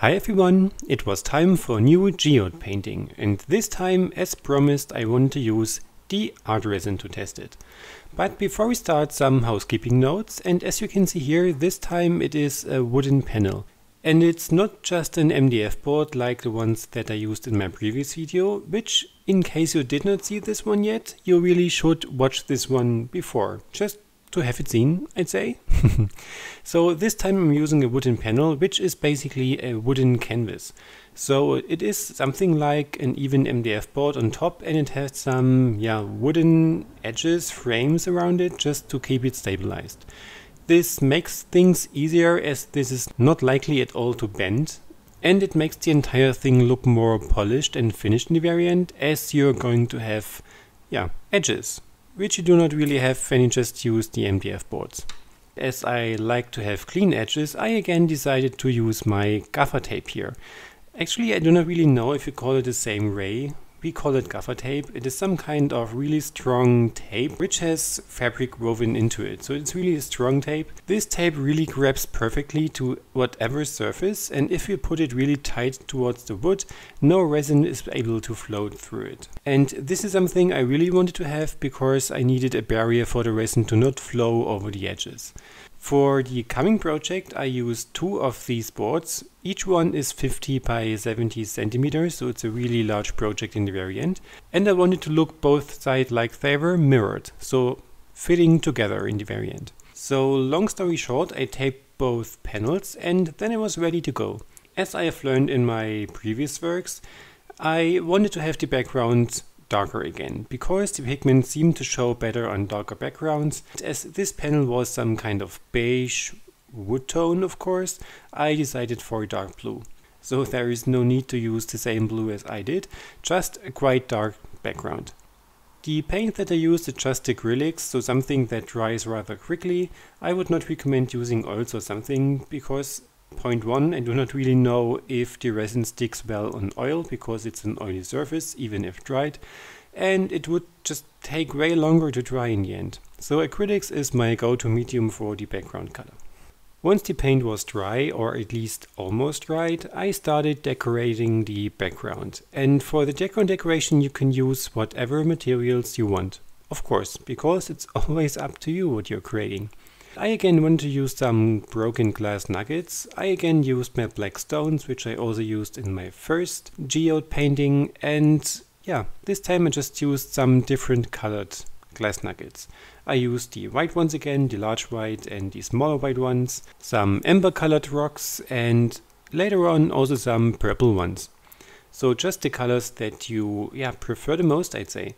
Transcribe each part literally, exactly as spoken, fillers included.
Hi everyone, it was time for a new geode painting, and this time, as promised, I want to use the Art Resin to test it. But before we start, some housekeeping notes, and as you can see here, this time it is a wooden panel. And it's not just an M D F board like the ones that I used in my previous video, which, in case you did not see this one yet, you really should watch this one before. Just to have it seen, I'd say. So this time I'm using a wooden panel, which is basically a wooden canvas. So it is something like an even M D F board on top, and it has some yeah wooden edges, frames around it, just to keep it stabilized. This makes things easier, as this is not likely at all to bend, and it makes the entire thing look more polished and finished in the very end, as you're going to have yeah edges, which you do not really have when you just use the M D F boards. As I like to have clean edges, I again decided to use my gaffer tape here. Actually, I do not really know if you call it the same way. We call it gaffer tape. It is some kind of really strong tape which has fabric woven into it, so it's really a strong tape. This tape really grabs perfectly to whatever surface, and if you put it really tight towards the wood, no resin is able to float through it. And this is something I really wanted to have, because I needed a barrier for the resin to not flow over the edges. For the coming project, I used two of these boards. Each one is fifty by seventy centimeters, so it's a really large project in the very end. And I wanted to look both sides like they were mirrored, so fitting together in the very end. So long story short, I taped both panels and then I was ready to go. As I have learned in my previous works, I wanted to have the background darker again, because the pigment seemed to show better on darker backgrounds. As this panel was some kind of beige wood tone, of course, I decided for a dark blue. So there is no need to use the same blue as I did, just a quite dark background. The paint that I used is just acrylics, so something that dries rather quickly. I would not recommend using oils or something, because point one, I do not really know if the resin sticks well on oil, because it's an oily surface, even if dried, and it would just take way longer to dry in the end. So acrylics is my go-to medium for the background color. Once the paint was dry, or at least almost dried, I started decorating the background. And for the background decoration you can use whatever materials you want, of course, because it's always up to you what you're creating. I again wanted to use some broken glass nuggets. I again used my black stones, which I also used in my first geode painting, and yeah, this time I just used some different colored glass nuggets. I used the white ones again, the large white and the smaller white ones, some amber colored rocks, and later on also some purple ones. So just the colors that you yeah prefer the most, I'd say.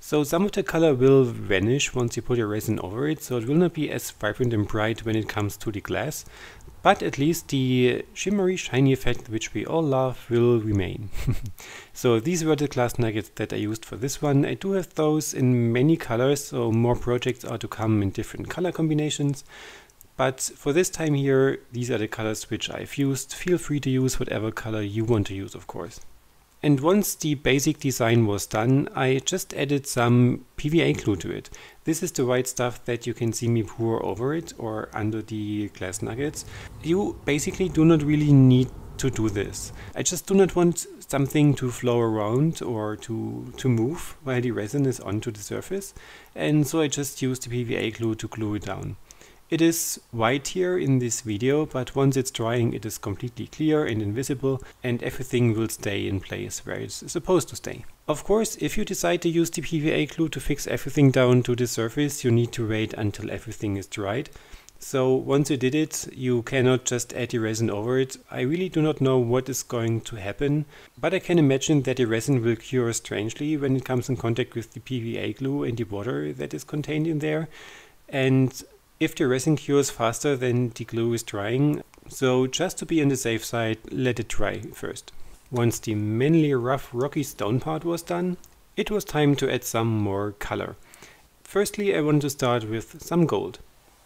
So some of the color will vanish once you put your resin over it, so it will not be as vibrant and bright when it comes to the glass, but at least the shimmery shiny effect which we all love will remain. So these were the glass nuggets that I used for this one. I do have those in many colors, so more projects are to come in different color combinations. But for this time here, these are the colors which I've used. Feel free to use whatever color you want to use, of course. And once the basic design was done, I just added some P V A glue to it. This is the white stuff that you can see me pour over it or under the glass nuggets. You basically do not really need to do this. I just do not want something to flow around or to, to move while the resin is onto the surface. And so I just used the P V A glue to glue it down. It is white here in this video, but once it's drying it is completely clear and invisible, and everything will stay in place where it's supposed to stay. Of course, if you decide to use the P V A glue to fix everything down to the surface, you need to wait until everything is dried. So once you did it, you cannot just add the resin over it. I really do not know what is going to happen, but I can imagine that the resin will cure strangely when it comes in contact with the P V A glue and the water that is contained in there. And if the resin cures faster than the glue is drying, so just to be on the safe side, let it dry first. Once the mainly rough rocky stone part was done, it was time to add some more color. Firstly, I want to start with some gold,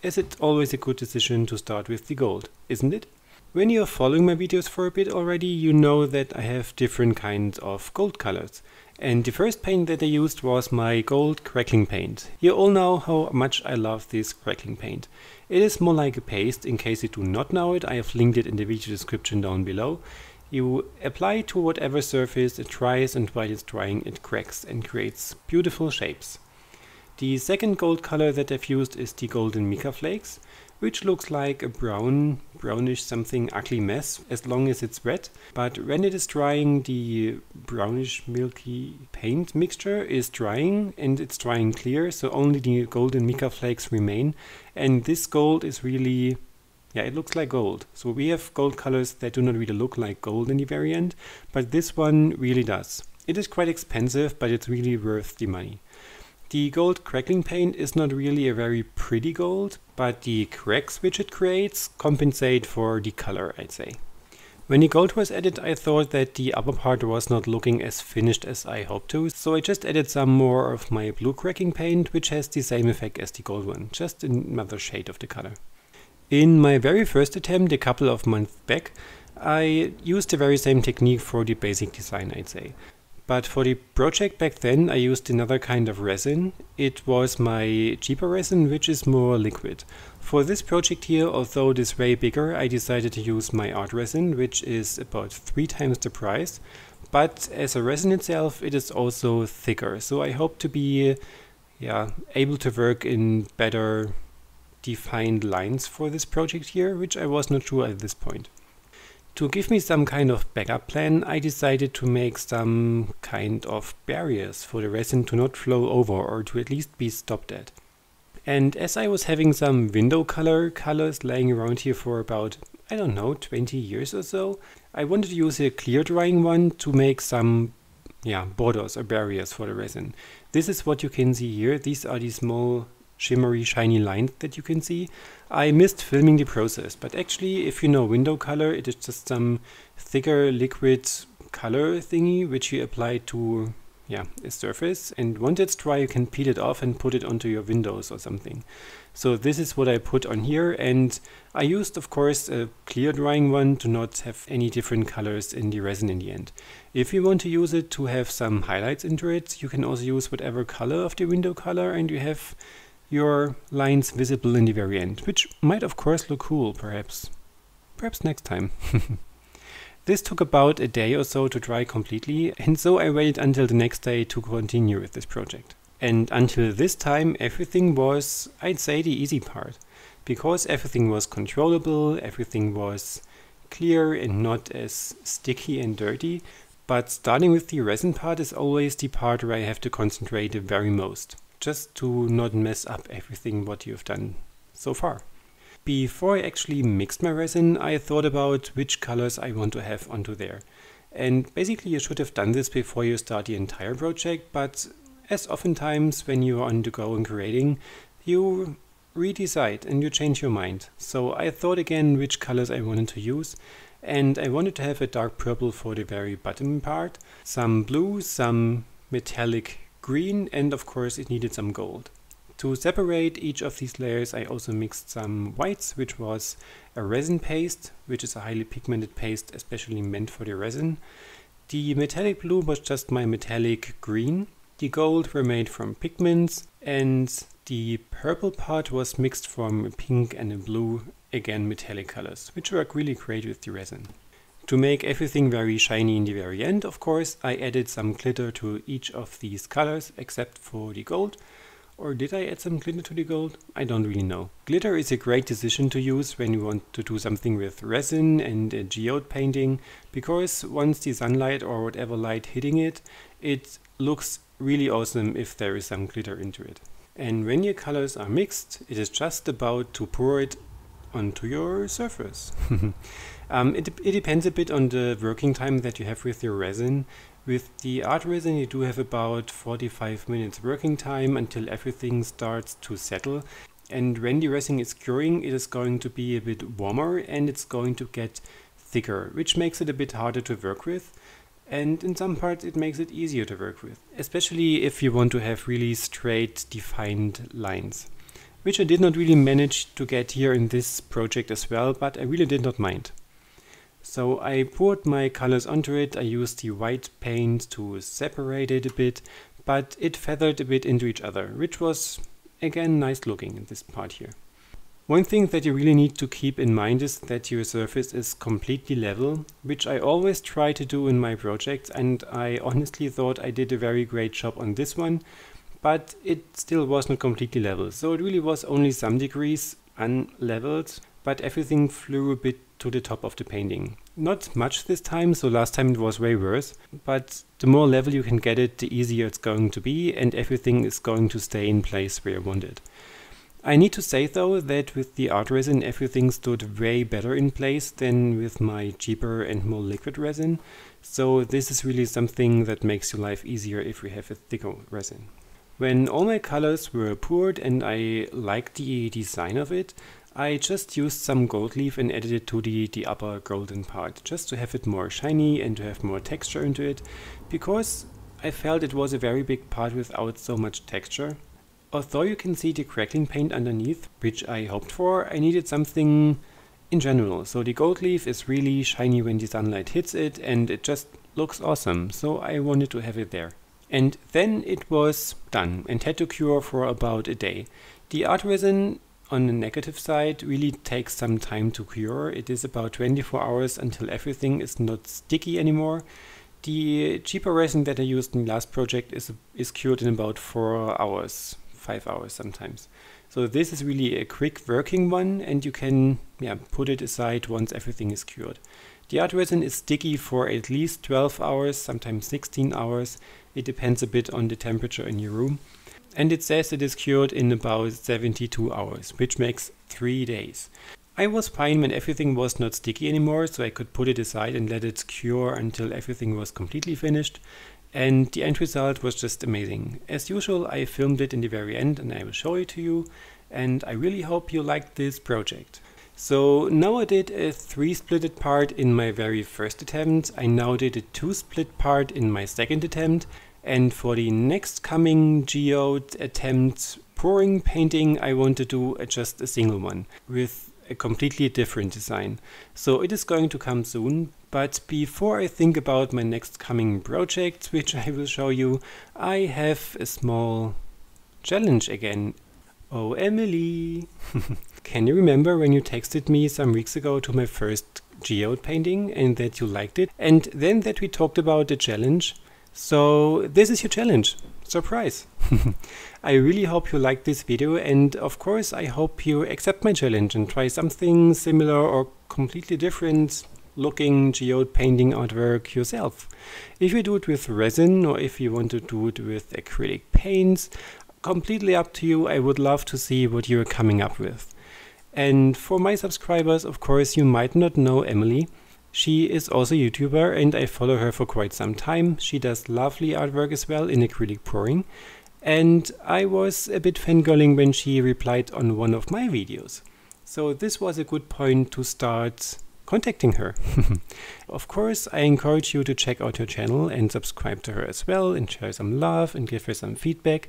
as it's always a good decision to start with the gold, isn't it? When you're following my videos for a bit already, you know that I have different kinds of gold colors. And the first paint that I used was my gold crackling paint. You all know how much I love this crackling paint. It is more like a paste. In case you do not know it, I have linked it in the video description down below. You apply it to whatever surface, it dries, and while it's drying it cracks and creates beautiful shapes. The second gold color that I've used is the golden mica flakes, which looks like a brown, brownish something ugly mess as long as it's wet. But when it is drying, the brownish milky paint mixture is drying, and it's drying clear, so only the golden mica flakes remain. And this gold is really, yeah, it looks like gold. So we have gold colors that do not really look like gold in the very end, but this one really does. It is quite expensive, but it's really worth the money. The gold crackling paint is not really a very pretty gold, but the cracks which it creates compensate for the color, I'd say. When the gold was added, I thought that the upper part was not looking as finished as I hoped to, so I just added some more of my blue cracking paint, which has the same effect as the gold one, just another shade of the color. In my very first attempt, a couple of months back, I used the very same technique for the basic design, I'd say. But for the project back then, I used another kind of resin. It was my cheaper resin, which is more liquid. For this project here, although it is way bigger, I decided to use my Art Resin, which is about three times the price. But as a resin itself, it is also thicker. So I hope to be yeah, able to work in better defined lines for this project here, which I was not sure at this point. To give me some kind of backup plan, I decided to make some kind of barriers for the resin to not flow over or to at least be stopped at. And as I was having some window color colors laying around here for about, I don't know, twenty years or so, I wanted to use a clear drying one to make some yeah, borders or barriers for the resin. This is what you can see here. These are the small shimmery shiny lines that you can see. I missed filming the process, but actually if you know window color, it is just some thicker liquid color thingy which you apply to yeah, a surface, and once it's dry you can peel it off and put it onto your windows or something. So this is what I put on here, and I used of course a clear drying one to not have any different colors in the resin in the end. If you want to use it to have some highlights into it, you can also use whatever color of the window color and you have your lines visible in the very end, which might of course look cool, perhaps. Perhaps next time. This took about a day or so to dry completely, and so I waited until the next day to continue with this project. And until this time everything was, I'd say, the easy part. Because everything was controllable, everything was clear and not as sticky and dirty, but starting with the resin part is always the part where I have to concentrate the very most, just to not mess up everything what you've done so far. Before I actually mixed my resin, I thought about which colors I want to have onto there. And basically you should have done this before you start the entire project, but as oftentimes when you are on the go and creating, you redecide and you change your mind. So I thought again which colors I wanted to use, and I wanted to have a dark purple for the very bottom part, some blue, some metallic green, and of course it needed some gold. To separate each of these layers I also mixed some whites, which was a resin paste, which is a highly pigmented paste especially meant for the resin. The metallic blue was just my metallic green. The gold were made from pigments, and the purple part was mixed from a pink and a blue, again metallic colors, which work really great with the resin. To make everything very shiny in the very end, of course, I added some glitter to each of these colors, except for the gold. Or did I add some glitter to the gold? I don't really know. Glitter is a great decision to use when you want to do something with resin and a geode painting, because once the sunlight or whatever light hitting it, it looks really awesome if there is some glitter into it. And when your colors are mixed, it is just about to pour it onto your surface. um, it, it depends a bit on the working time that you have with your resin. With the Art Resin you do have about forty-five minutes working time until everything starts to settle, and when the resin is curing it is going to be a bit warmer and it's going to get thicker, which makes it a bit harder to work with, and in some parts it makes it easier to work with, especially if you want to have really straight defined lines, which I did not really manage to get here in this project as well, but I really did not mind. So I poured my colors onto it. I used the white paint to separate it a bit, but it feathered a bit into each other, which was again nice looking in this part here. One thing that you really need to keep in mind is that your surface is completely level, which I always try to do in my projects, and I honestly thought I did a very great job on this one, but it still was not completely level. So it really was only some degrees unleveled, but everything flew a bit to the top of the painting. Not much this time, so last time it was way worse, but the more level you can get it, the easier it's going to be, and everything is going to stay in place where you want it. I need to say though that with the art resin everything stood way better in place than with my cheaper and more liquid resin, so this is really something that makes your life easier if you have a thicker resin. When all my colors were poured and I liked the design of it, I just used some gold leaf and added it to the, the upper golden part, just to have it more shiny and to have more texture into it, because I felt it was a very big part without so much texture. Although you can see the crackling paint underneath, which I hoped for, I needed something in general. So the gold leaf is really shiny when the sunlight hits it and it just looks awesome, so I wanted to have it there. And then it was done and had to cure for about a day. The art resin on the negative side really takes some time to cure. It is about twenty-four hours until everything is not sticky anymore. The cheaper resin that I used in the last project is, is cured in about four hours. Five hours sometimes. So this is really a quick working one, and you can yeah, put it aside once everything is cured. The art resin is sticky for at least twelve hours, sometimes sixteen hours. It depends a bit on the temperature in your room. And it says it is cured in about seventy-two hours, which makes three days. I was fine when everything was not sticky anymore, so I could put it aside and let it cure until everything was completely finished. And the end result was just amazing. As usual, I filmed it in the very end and I will show it to you, and I really hope you liked this project. So now I did a three-splitted part in my very first attempt. I now did a two-split part in my second attempt, and for the next coming geode attempt pouring painting I want to do just a single one with a completely different design. So it is going to come soon. But before I think about my next coming project, which I will show you, I have a small challenge again. Oh, Emily! Can you remember when you texted me some weeks ago to my first geode painting and that you liked it? And then that we talked about the challenge? So this is your challenge. Surprise! I really hope you liked this video, and of course I hope you accept my challenge and try something similar or completely different looking geode painting artwork yourself. If you do it with resin or if you want to do it with acrylic paints, completely up to you. I would love to see what you're coming up with. And for my subscribers, of course, you might not know Emily. She is also a YouTuber and I follow her for quite some time. She does lovely artwork as well in acrylic pouring. And I was a bit fangirling when she replied on one of my videos. So this was a good point to start contacting her. Of course, I encourage you to check out her channel and subscribe to her as well and share some love and give her some feedback,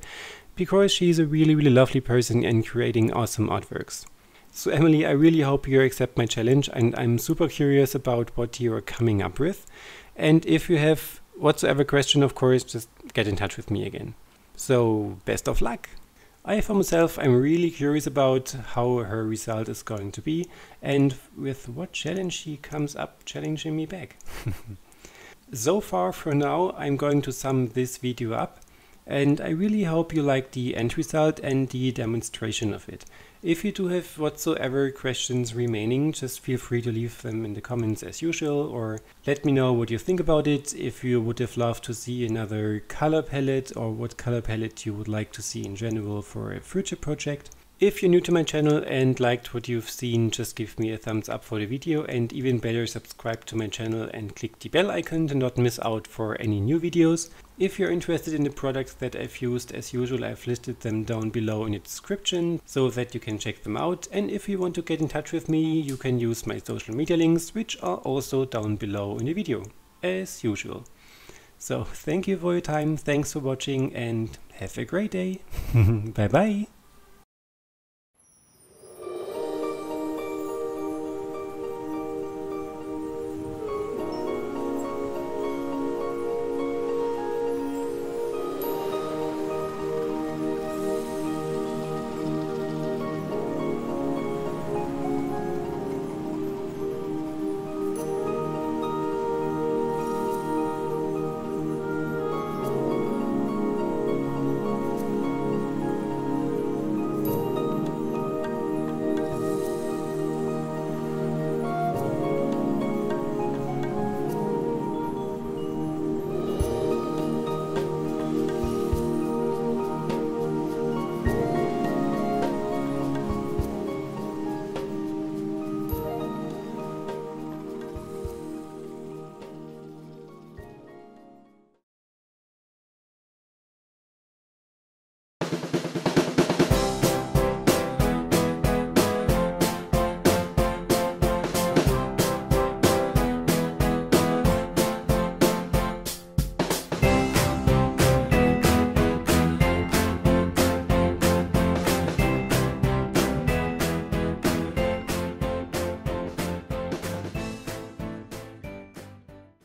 because she's a really, really lovely person and creating awesome artworks. So Emily, I really hope you accept my challenge, and I'm super curious about what you're coming up with. And if you have whatsoever question, of course, just get in touch with me again. So best of luck! I, for myself, I'm really curious about how her result is going to be and with what challenge she comes up challenging me back. So far for now, I'm going to sum this video up, and I really hope you like the end result and the demonstration of it. If you do have whatsoever questions remaining, just feel free to leave them in the comments as usual, or let me know what you think about it, if you would have loved to see another color palette, or what color palette you would like to see in general for a future project. If you're new to my channel and liked what you've seen, just give me a thumbs up for the video, and even better, subscribe to my channel and click the bell icon to not miss out for any new videos. If you're interested in the products that I've used, as usual, I've listed them down below in the description so that you can check them out. And if you want to get in touch with me, you can use my social media links, which are also down below in the video, as usual. So thank you for your time, thanks for watching, and have a great day. Bye bye.